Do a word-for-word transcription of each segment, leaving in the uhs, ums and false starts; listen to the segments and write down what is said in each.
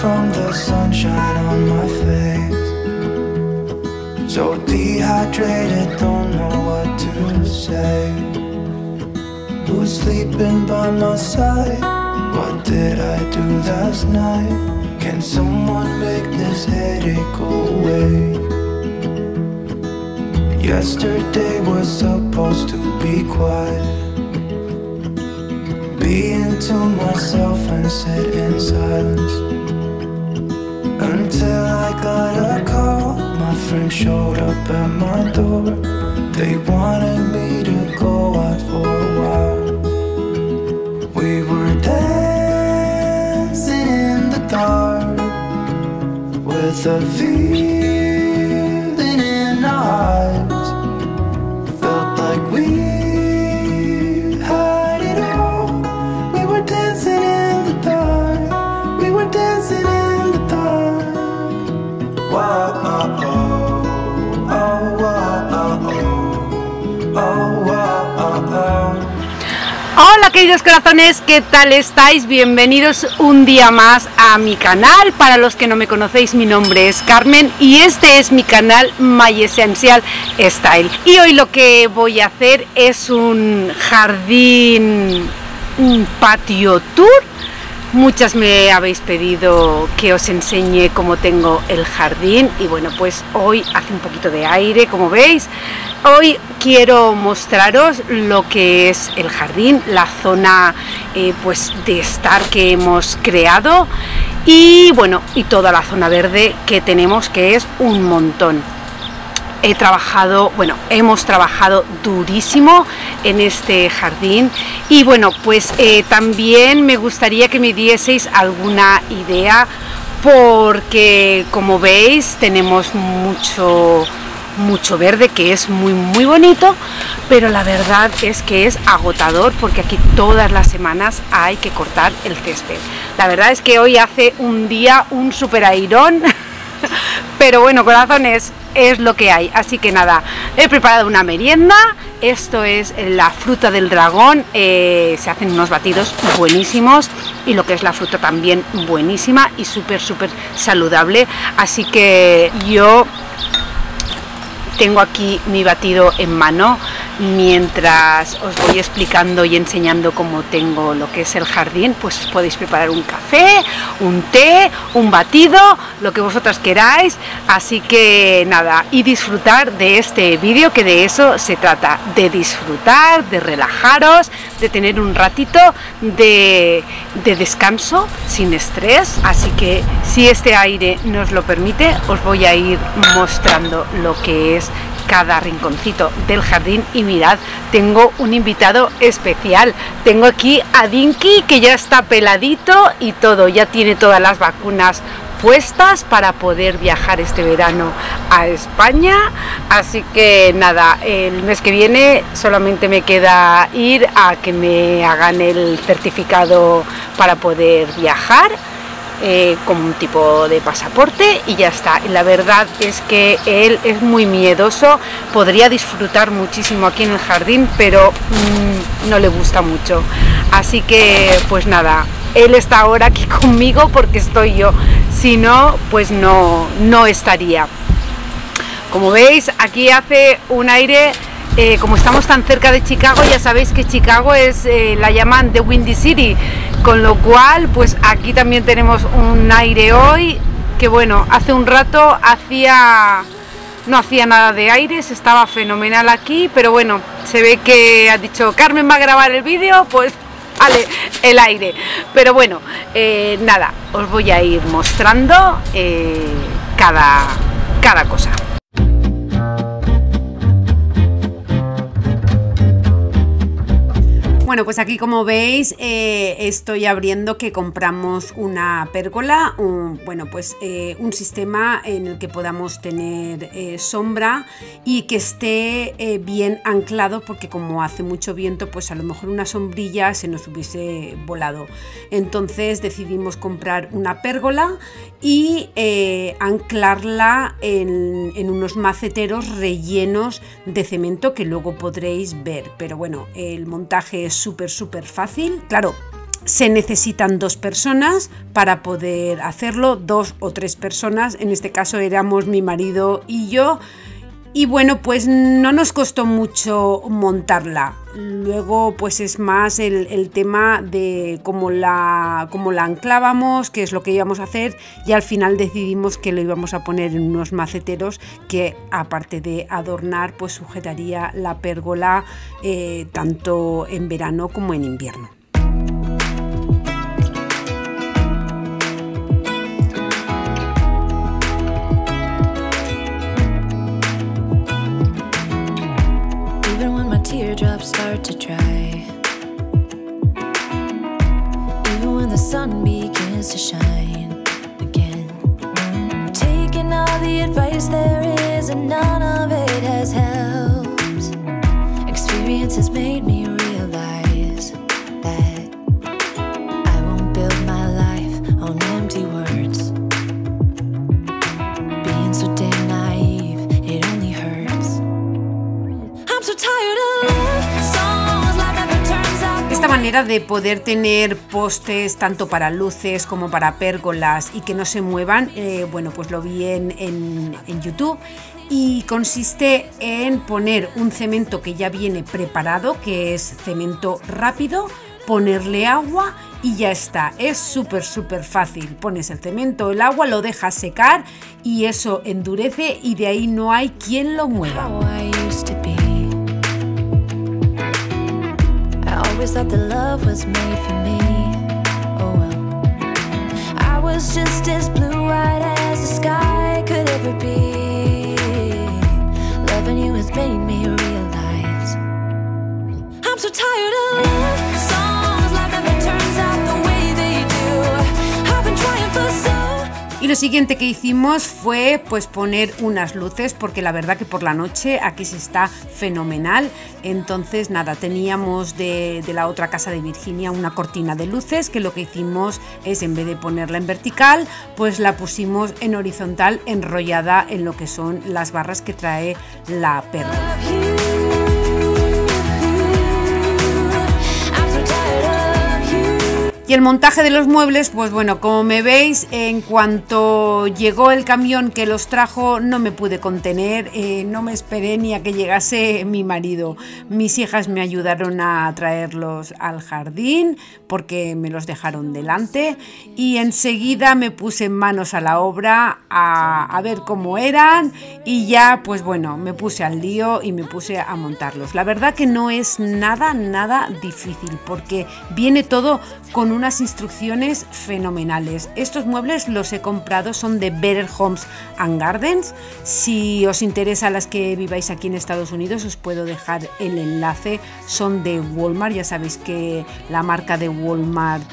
from the sunshine on my face. So dehydrated, don't know what to say. Who's sleeping by my side? What did I do last night? Can someone make this headache go away? Yesterday was supposed to be quiet. Being to myself and sit in silence until I got a call. My friend showed up at my door. They wanted me to go out for a while. We were dancing in the dark with a feeling in our eyes. Felt like we Hola queridos corazones, ¿qué tal estáis? Bienvenidos un día más a mi canal. Para los que no me conocéis, mi nombre es Carmen y este es mi canal My Essential Style. Y hoy lo que voy a hacer es un jardín, un patio tour. Muchas me habéis pedido que os enseñe cómo tengo el jardín y bueno, pues hoy hace un poquito de aire, como veis. Hoy quiero mostraros lo que es el jardín, la zona eh, pues de estar que hemos creado y bueno, y toda la zona verde que tenemos, que es un montón. He trabajado, bueno, hemos trabajado durísimo en este jardín y bueno, pues eh, también me gustaría que me dieseis alguna idea porque como veis tenemos mucho, mucho verde que es muy, muy bonito, pero la verdad es que es agotador porque aquí todas las semanas hay que cortar el césped. La verdad es que hoy hace un día un súper airón. Pero bueno, corazones, es lo que hay. Así que nada, he preparado una merienda. Esto es la fruta del dragón. Eh, se hacen unos batidos buenísimos. Y lo que es la fruta también buenísima y súper, súper saludable. Así que yo tengo aquí mi batido en mano mientras os voy explicando y enseñando cómo tengo lo que es el jardín. Pues os podéis preparar un café, un té, un batido, lo que vosotras queráis. Así que nada, y disfrutar de este vídeo, que de eso se trata, de disfrutar, de relajaros, de tener un ratito de, de descanso sin estrés. Así que si este aire nos lo permite, os voy a ir mostrando lo que es cada rinconcito del jardín. Y mirad, tengo un invitado especial, tengo aquí a Dinky, que ya está peladito y todo, ya tiene todas las vacunas puestas para poder viajar este verano a España. Así que nada, el mes que viene solamente me queda ir a que me hagan el certificado para poder viajar Eh, con un tipo de pasaporte y ya está. Y la verdad es que él es muy miedoso, podría disfrutar muchísimo aquí en el jardín, pero mmm, no le gusta mucho. Así que pues nada, él está ahora aquí conmigo porque estoy yo, si no, pues no, no estaría. Como veis, aquí hace un aire. Eh, como estamos tan cerca de Chicago, ya sabéis que Chicago es, eh, la llaman The Windy City, con lo cual pues aquí también tenemos un aire hoy, que bueno, hace un rato hacía, no hacía nada de aire, se estaba fenomenal aquí, pero bueno, se ve que ha dicho Carmen va a grabar el vídeo, pues vale, el aire. Pero bueno, eh, nada, os voy a ir mostrando eh, cada, cada cosa. Bueno, pues aquí como veis eh, estoy abriendo que compramos una pérgola, un, bueno pues eh, un sistema en el que podamos tener eh, sombra y que esté eh, bien anclado, porque como hace mucho viento pues a lo mejor una sombrilla se nos hubiese volado. Entonces decidimos comprar una pérgola y eh, anclarla en, en unos maceteros rellenos de cemento que luego podréis ver, pero bueno, el montaje es súper súper fácil. Claro, se necesitan dos personas para poder hacerlo, dos o tres personas, en este caso éramos mi marido y yo, y bueno, pues no nos costó mucho montarla. Luego pues es más el, el tema de cómo la, cómo la anclábamos, qué es lo que íbamos a hacer, y al final decidimos que lo íbamos a poner en unos maceteros que, aparte de adornar, pues sujetaría la pérgola eh, tanto en verano como en invierno. Teardrops start to dry, even when the sun begins to shine again. I've taken all the advice there is and none of it has helped. Experience has made me realize that I won't build my life on empty words. Being so damn naive, it only hurts. I'm so tired of esta manera de poder tener postes tanto para luces como para pérgolas y que no se muevan. Eh, bueno, pues lo vi en, en, en YouTube, y consiste en poner un cemento que ya viene preparado, que es cemento rápido, ponerle agua y ya está. Es súper súper fácil. Pones el cemento, el agua, lo dejas secar y eso endurece, y de ahí no hay quien lo mueva. That the love was made for me. Oh well, I was just as blue-eyed as the sky could ever be. Loving you has made me realize I'm so tired of love songs like that turns out the way they do. I've been trying for so. Y lo siguiente que hicimos fue pues poner unas luces, porque la verdad que por la noche aquí se está fenomenal. Entonces nada, teníamos de, de la otra casa de Virginia una cortina de luces, que lo que hicimos es, en vez de ponerla en vertical, pues la pusimos en horizontal, enrollada en lo que son las barras que trae la pérgola. Y el montaje de los muebles, pues bueno, como me veis, en cuanto llegó el camión que los trajo, no me pude contener, eh, no me esperé ni a que llegase mi marido. Mis hijas me ayudaron a traerlos al jardín porque me los dejaron delante, y enseguida me puse manos a la obra a, a ver cómo eran, y ya pues bueno, me puse al lío y me puse a montarlos. La verdad que no es nada, nada difícil, porque viene todo con un unas instrucciones fenomenales. Estos muebles los he comprado, son de Better Homes and Gardens. Si os interesa, las que viváis aquí en Estados Unidos, os puedo dejar el enlace. Son de Walmart, ya sabéis que la marca de Walmart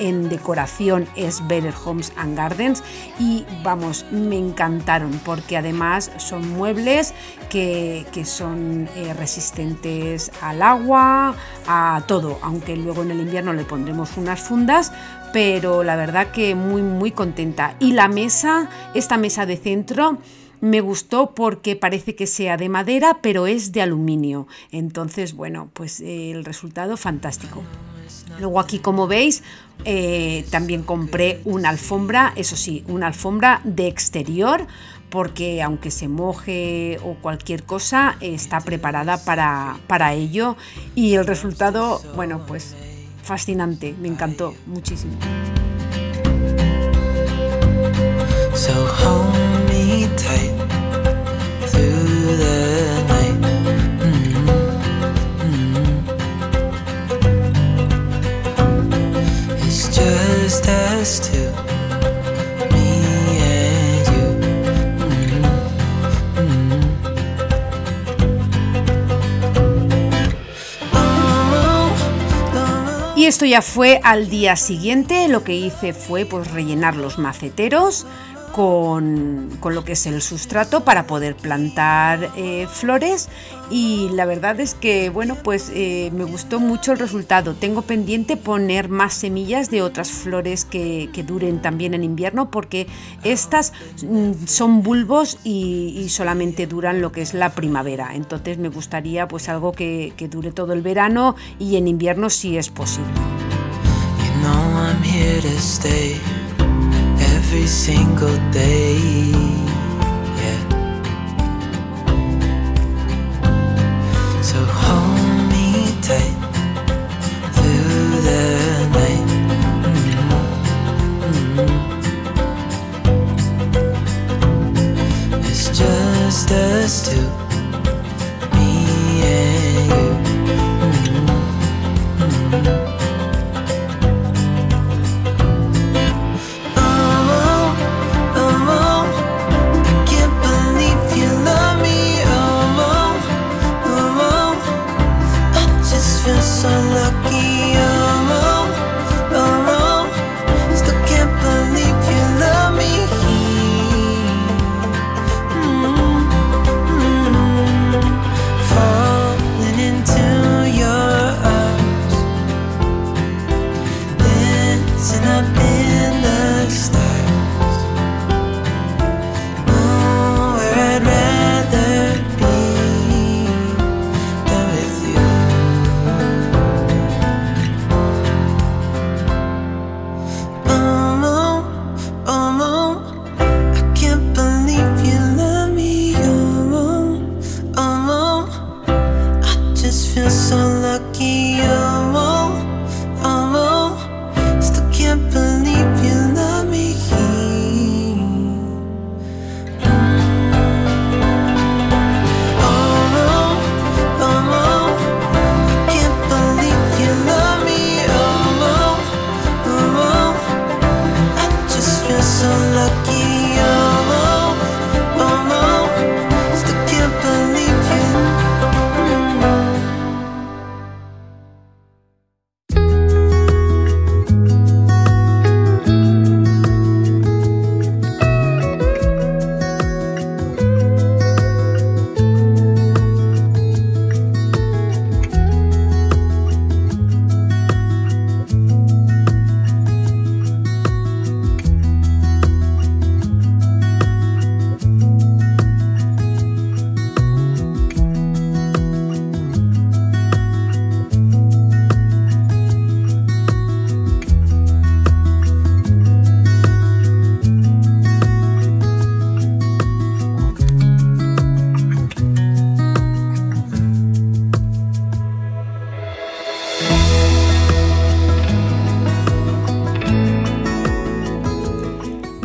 en decoración es Better Homes and Gardens, y vamos, me encantaron porque además son muebles que, que son eh, resistentes al agua, a todo, aunque luego en el invierno le pondremos unas fundas, pero la verdad que muy muy contenta. Y la mesa, esta mesa de centro, me gustó porque parece que sea de madera pero es de aluminio, entonces bueno, pues eh, el resultado fantástico. Luego aquí, como veis, eh, también compré una alfombra, eso sí, una alfombra de exterior, porque aunque se moje o cualquier cosa, eh, está preparada para, para ello, y el resultado, bueno, pues fascinante, me encantó muchísimo. Y esto ya fue al día siguiente. Lo que hice fue pues rellenar los maceteros con, con lo que es el sustrato para poder plantar eh, flores, y la verdad es que bueno, pues eh, me gustó mucho el resultado. Tengo pendiente poner más semillas de otras flores que, que duren también en invierno, porque estas mm, son bulbos y, y solamente duran lo que es la primavera, entonces me gustaría pues algo que, que dure todo el verano y en invierno si es posible. here to stay every single day, yeah. So hold me tight through the night, mm-hmm. Mm-hmm. It's just us two, me and you, mm-hmm. Mm-hmm.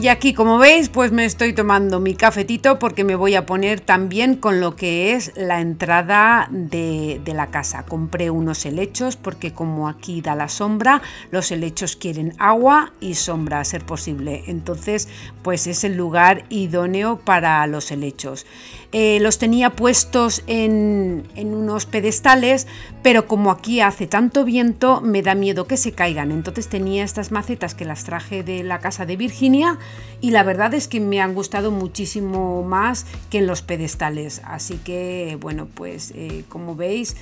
Y aquí, como veis, pues me estoy tomando mi cafetito porque me voy a poner también con lo que es la entrada de, de la casa. Compré unos helechos porque como aquí da la sombra, los helechos quieren agua y sombra a ser posible. Entonces, pues es el lugar idóneo para los helechos. Eh, los tenía puestos en, en unos pedestales, pero como aquí hace tanto viento, me da miedo que se caigan. Entonces tenía estas macetas que las traje de la casa de Virginia. Y la verdad es que me han gustado muchísimo más que en los pedestales, así que bueno, pues eh, como veis,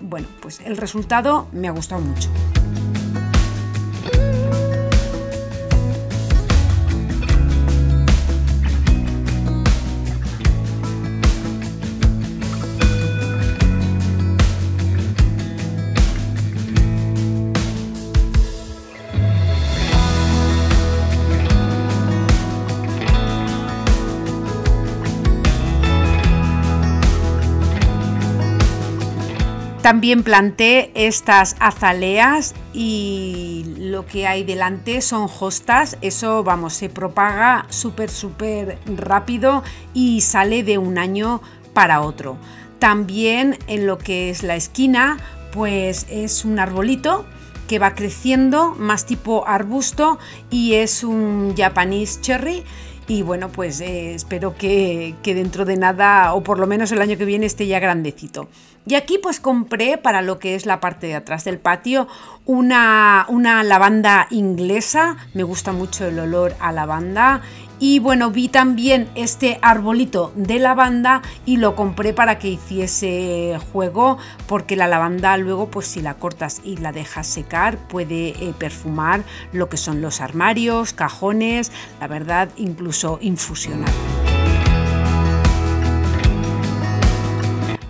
bueno, pues el resultado me ha gustado mucho. También planté estas azaleas y lo que hay delante son hostas. Eso, vamos, se propaga súper, súper rápido y sale de un año para otro. También en lo que es la esquina, pues es un arbolito que va creciendo, más tipo arbusto, y es un Japanese Cherry. Y bueno, pues eh, espero que, que dentro de nada, o por lo menos el año que viene, esté ya grandecito. Y aquí pues compré para lo que es la parte de atrás del patio una, una lavanda inglesa. Me gusta mucho el olor a lavanda. Y bueno, vi también este arbolito de lavanda y lo compré para que hiciese juego, porque la lavanda luego, pues si la cortas y la dejas secar, puede eh, perfumar lo que son los armarios, cajones, la verdad, incluso infusionar.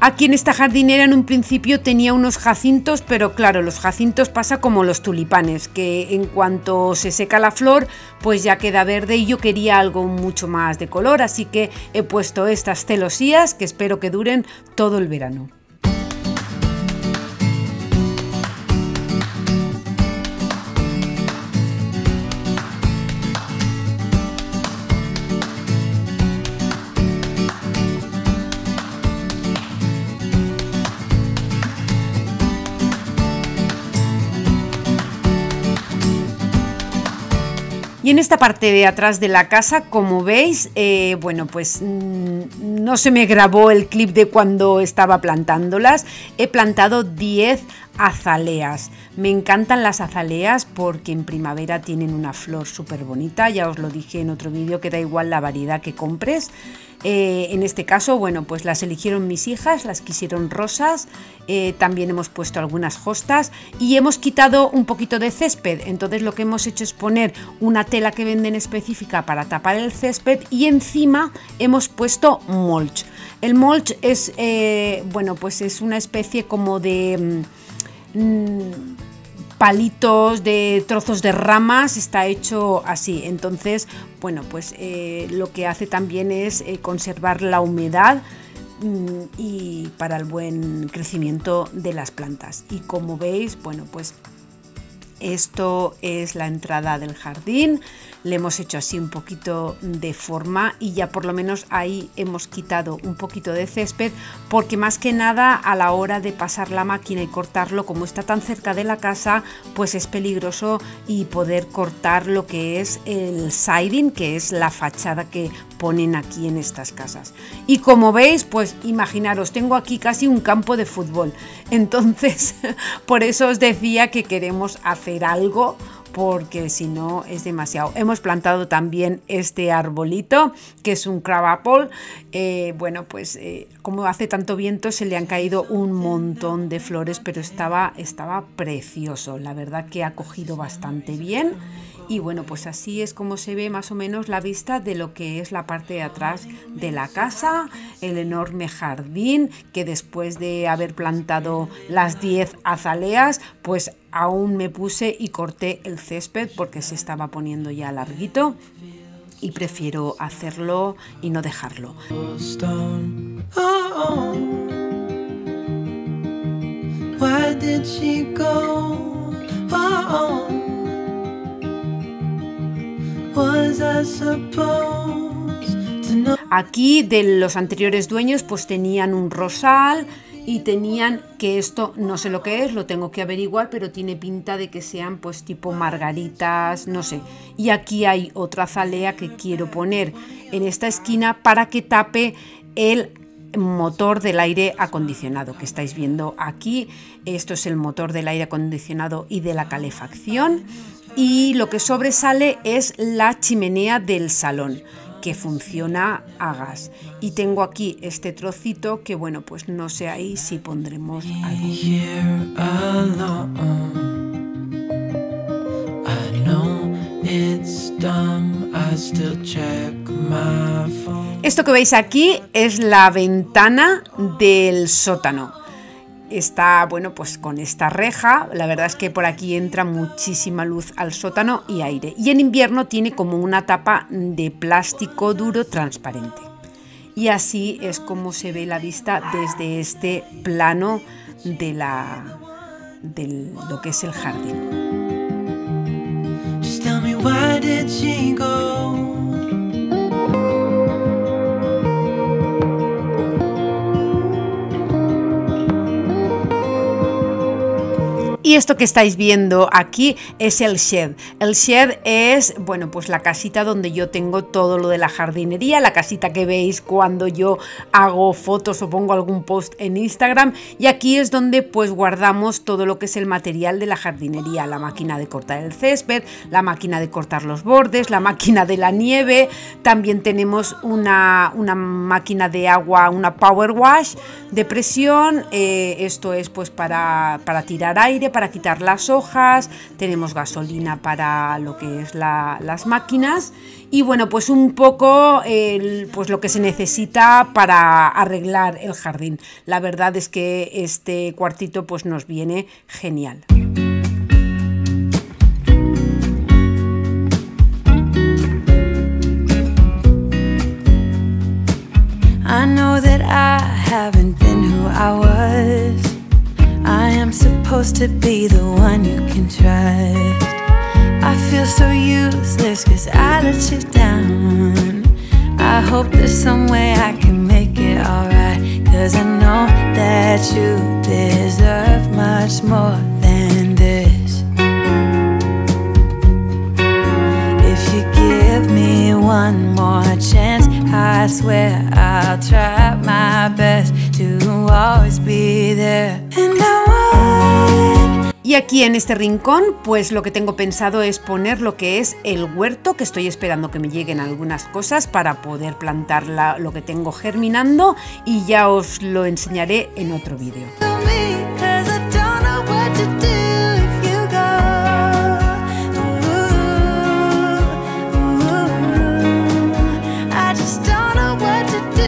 Aquí en esta jardinera en un principio tenía unos jacintos, pero claro, los jacintos pasa como los tulipanes, que en cuanto se seca la flor, pues ya queda verde y yo quería algo mucho más de color, así que he puesto estas celosías que espero que duren todo el verano. Y en esta parte de atrás de la casa, como veis, eh, bueno, pues mmm, no se me grabó el clip de cuando estaba plantándolas. He plantado diez azaleas. Me encantan las azaleas porque en primavera tienen una flor súper bonita. Ya os lo dije en otro vídeo que da igual la variedad que compres. Eh, en este caso, bueno, pues las eligieron mis hijas, las quisieron rosas, eh, también hemos puesto algunas hostas y hemos quitado un poquito de césped. Entonces lo que hemos hecho es poner una tela que venden específica para tapar el césped y encima hemos puesto mulch. El mulch es, eh, bueno, pues es una especie como de mmm, palitos, de trozos de ramas, está hecho así. Entonces, bueno, pues eh, lo que hace también es eh, conservar la humedad mmm, y para el buen crecimiento de las plantas. Y como veis, bueno, pues esto es la entrada del jardín, le hemos hecho así un poquito de forma y ya por lo menos ahí hemos quitado un poquito de césped, porque más que nada a la hora de pasar la máquina y cortarlo, como está tan cerca de la casa, pues es peligroso y poder cortar lo que es el siding, que es la fachada que ponen aquí en estas casas. Y como veis, pues imaginaros, tengo aquí casi un campo de fútbol, entonces por eso os decía que queremos hacer algo, porque si no es demasiado. Hemos plantado también este arbolito, que es un crabapple. Eh, bueno, pues eh, como hace tanto viento se le han caído un montón de flores, pero estaba, estaba precioso. La verdad que ha cogido bastante bien. Y bueno, pues así es como se ve más o menos la vista de lo que es la parte de atrás de la casa, el enorme jardín, que después de haber plantado las diez azaleas, pues aún me puse y corté el césped porque se estaba poniendo ya larguito y prefiero hacerlo y no dejarlo. Aquí de los anteriores dueños pues tenían un rosal y tenían, que esto no sé lo que es, lo tengo que averiguar, pero tiene pinta de que sean pues tipo margaritas, no sé. Y aquí hay otra azalea que quiero poner en esta esquina para que tape el motor del aire acondicionado que estáis viendo aquí. Esto es el motor del aire acondicionado y de la calefacción. Y lo que sobresale es la chimenea del salón, que funciona a gas. Y tengo aquí este trocito que, bueno, pues no sé ahí si pondremos algo. Esto que veis aquí es la ventana del sótano. Está, bueno, pues con esta reja, la verdad es que por aquí entra muchísima luz al sótano y aire. Y en invierno tiene como una tapa de plástico duro transparente. Y así es como se ve la vista desde este plano de, la, de lo que es el jardín. Just tell me why did she go? Y esto que estáis viendo aquí es el shed. El shed es, bueno, pues la casita donde yo tengo todo lo de la jardinería, la casita que veis cuando yo hago fotos o pongo algún post en Instagram. Y aquí es donde pues guardamos todo lo que es el material de la jardinería, la máquina de cortar el césped, la máquina de cortar los bordes, la máquina de la nieve. También tenemos una, una máquina de agua, una power wash de presión. Eh, esto es pues para, para tirar aire, para para quitar las hojas, tenemos gasolina para lo que es la, las máquinas y bueno, pues un poco eh, pues lo que se necesita para arreglar el jardín. La verdad es que este cuartito pues nos viene genial. I know that I haven't been who I was. I am supposed to be the one you can trust. I feel so useless cause I let you down. I hope there's some way I can make it alright, cause I know that you deserve much more than this. If you give me one more chance, I swear I'll try my best to always be there. And I want... Y aquí en este rincón, pues lo que tengo pensado es poner lo que es el huerto, que estoy esperando que me lleguen algunas cosas para poder plantar la, lo que tengo germinando, y ya os lo enseñaré en otro vídeo.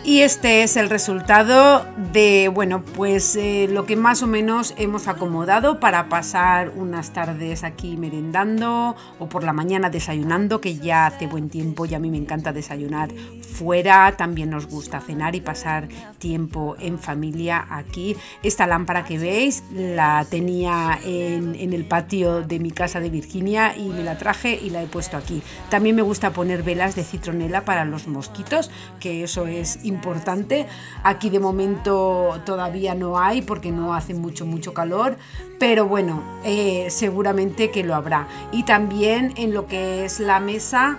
Y este es el resultado de, bueno, pues eh, lo que más o menos hemos acomodado para pasar unas tardes aquí merendando o por la mañana desayunando, que ya hace buen tiempo y a mí me encanta desayunar fuera. También nos gusta cenar y pasar tiempo en familia aquí. Esta lámpara que veis la tenía en, en el patio de mi casa de Virginia y me la traje y la he puesto aquí. También me gusta poner velas de citronela para los mosquitos, que eso es importante. Importante. Aquí de momento todavía no hay porque no hace mucho mucho calor, pero bueno, eh, seguramente que lo habrá. Y también en lo que es la mesa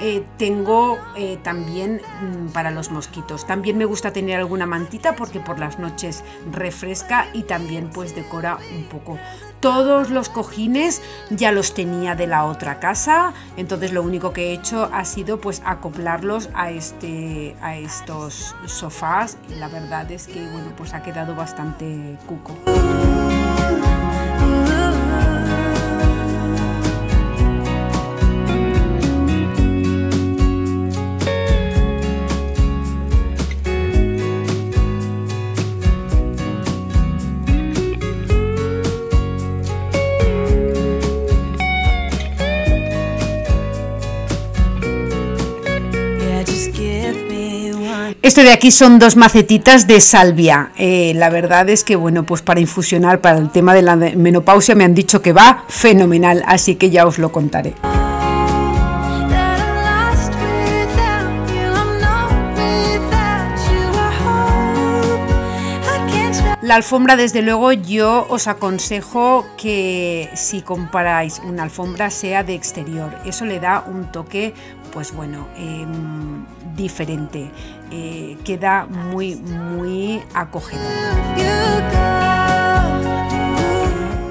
eh, tengo eh, también mmm, para los mosquitos. También me gusta tener alguna mantita porque por las noches refresca y también pues decora un poco. Todos los cojines ya los tenía de la otra casa, entonces lo único que he hecho ha sido pues acoplarlos a, este, a estos sofás. La verdad es que bueno, pues ha quedado bastante cuco. Esto de aquí son dos macetitas de salvia. Eh, la verdad es que, bueno, pues para infusionar, para el tema de la menopausia, me han dicho que va fenomenal, así que ya os lo contaré. La alfombra, desde luego, yo os aconsejo que si comparáis una alfombra sea de exterior. Eso le da un toque, pues bueno, eh, diferente. Eh, queda muy, muy acogedor.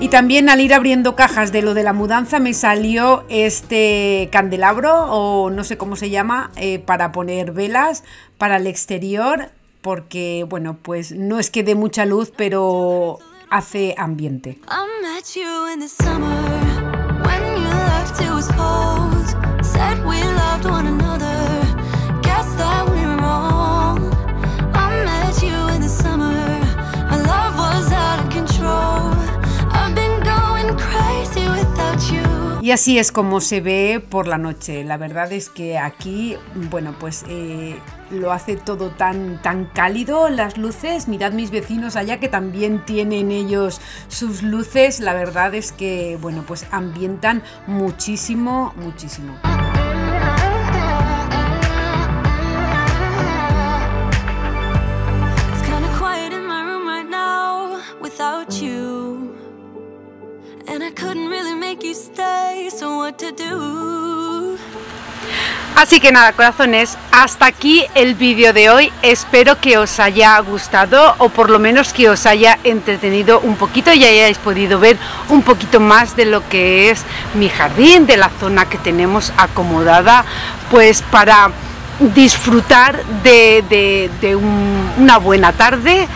Y también al ir abriendo cajas de lo de la mudanza me salió este candelabro, o no sé cómo se llama, eh, para poner velas para el exterior. Porque, bueno, pues no es que dé mucha luz, pero hace ambiente. Y así es como se ve por la noche. La verdad es que aquí, bueno, pues eh, lo hace todo tan, tan cálido. Las luces, mirad mis vecinos allá que también tienen ellos sus luces. La verdad es que, bueno, pues ambientan muchísimo, muchísimo. Así que nada, corazones, hasta aquí el vídeo de hoy. Espero que os haya gustado, o por lo menos que os haya entretenido un poquito y hayáis podido ver un poquito más de lo que es mi jardín, de la zona que tenemos acomodada, pues para disfrutar de, de, de un, una buena tarde.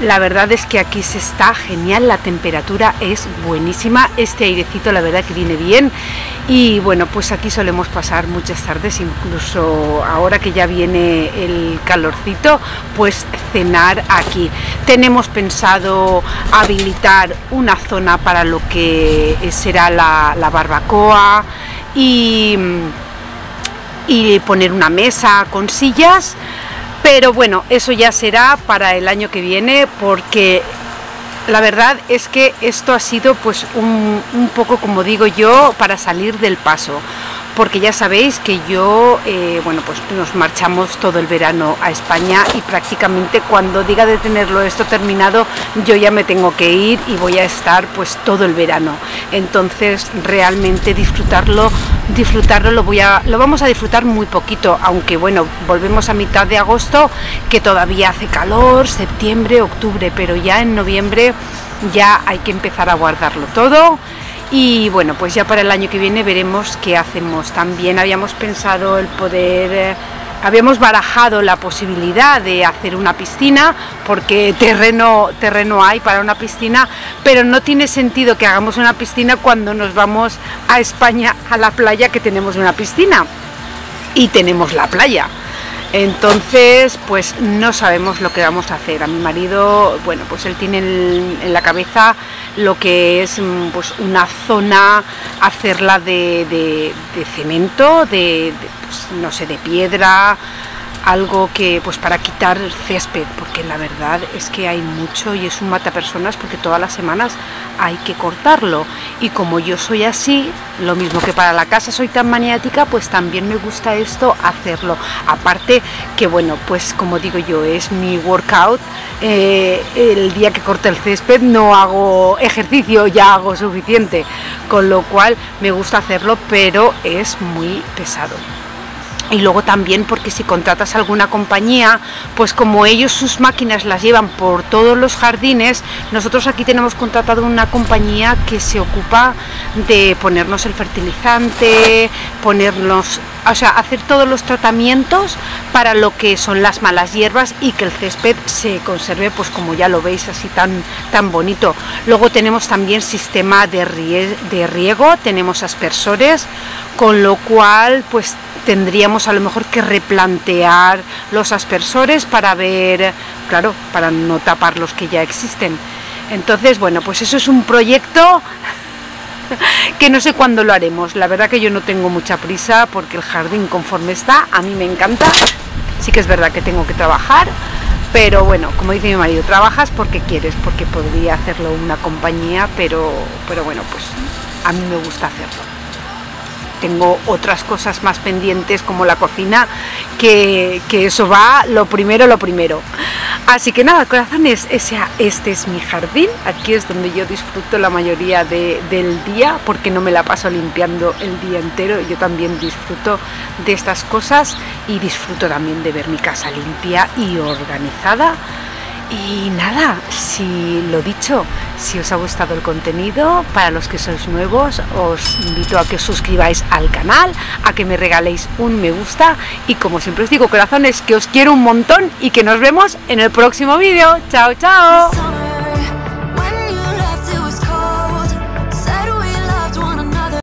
La verdad es que aquí se está genial, la temperatura es buenísima, este airecito la verdad que viene bien y bueno, pues aquí solemos pasar muchas tardes, incluso ahora que ya viene el calorcito, pues cenar aquí. Tenemos pensado habilitar una zona para lo que será la, la barbacoa y, y poner una mesa con sillas. Pero bueno, eso ya será para el año que viene, porque la verdad es que esto ha sido pues un, un poco, como digo yo, para salir del paso. Porque ya sabéis que yo, eh, bueno, pues nos marchamos todo el verano a España y prácticamente cuando diga de tenerlo esto terminado, yo ya me tengo que ir y voy a estar pues todo el verano. Entonces realmente disfrutarlo, disfrutarlo lo voy a, lo vamos a disfrutar muy poquito, aunque bueno, volvemos a mitad de agosto, que todavía hace calor, septiembre, octubre, pero ya en noviembre ya hay que empezar a guardarlo todo. Y bueno, pues ya para el año que viene veremos qué hacemos. También habíamos pensado el poder, eh, habíamos barajado la posibilidad de hacer una piscina, porque terreno, terreno hay para una piscina, pero no tiene sentido que hagamos una piscina cuando nos vamos a España, a la playa, que tenemos una piscina y tenemos la playa. Entonces, pues no sabemos lo que vamos a hacer. A mi marido, bueno, pues él tiene el, en la cabeza lo que es pues una zona, hacerla de, de, de cemento, de, de pues, no sé, de piedra, algo que pues para quitar el césped, porque la verdad es que hay mucho y es un matapersonas, porque todas las semanas hay que cortarlo. Y como yo soy así, lo mismo que para la casa soy tan maniática, pues también me gusta esto hacerlo. Aparte que bueno, pues como digo yo, es mi workout, eh, el día que corte el césped no hago ejercicio, ya hago suficiente, con lo cual me gusta hacerlo, pero es muy pesado. Y luego también porque si contratas alguna compañía, pues como ellos sus máquinas las llevan por todos los jardines, nosotros aquí tenemos contratado una compañía que se ocupa de ponernos el fertilizante, ponernos, o sea, hacer todos los tratamientos para lo que son las malas hierbas y que el césped se conserve, pues como ya lo veis, así tan, tan bonito. Luego tenemos también sistema de riego, de riego, tenemos aspersores, con lo cual pues tendríamos a lo mejor que replantear los aspersores para ver, claro, para no tapar los que ya existen. Entonces, bueno, pues eso es un proyecto que no sé cuándo lo haremos. La verdad que yo no tengo mucha prisa, porque el jardín conforme está, a mí me encanta. Sí que es verdad que tengo que trabajar, pero bueno, como dice mi marido, trabajas porque quieres, porque podría hacerlo una compañía, pero, pero bueno, pues a mí me gusta hacerlo. Tengo otras cosas más pendientes como la cocina, que, que eso va lo primero, lo primero. Así que nada, corazones, ese, este es mi jardín, aquí es donde yo disfruto la mayoría de, del día, porque no me la paso limpiando el día entero. Yo también disfruto de estas cosas y disfruto también de ver mi casa limpia y organizada. Y nada, si lo dicho, si os ha gustado el contenido, para los que sois nuevos, os invito a que os suscribáis al canal, a que me regaléis un me gusta y como siempre os digo, corazones, que os quiero un montón y que nos vemos en el próximo vídeo. ¡Chao, chao!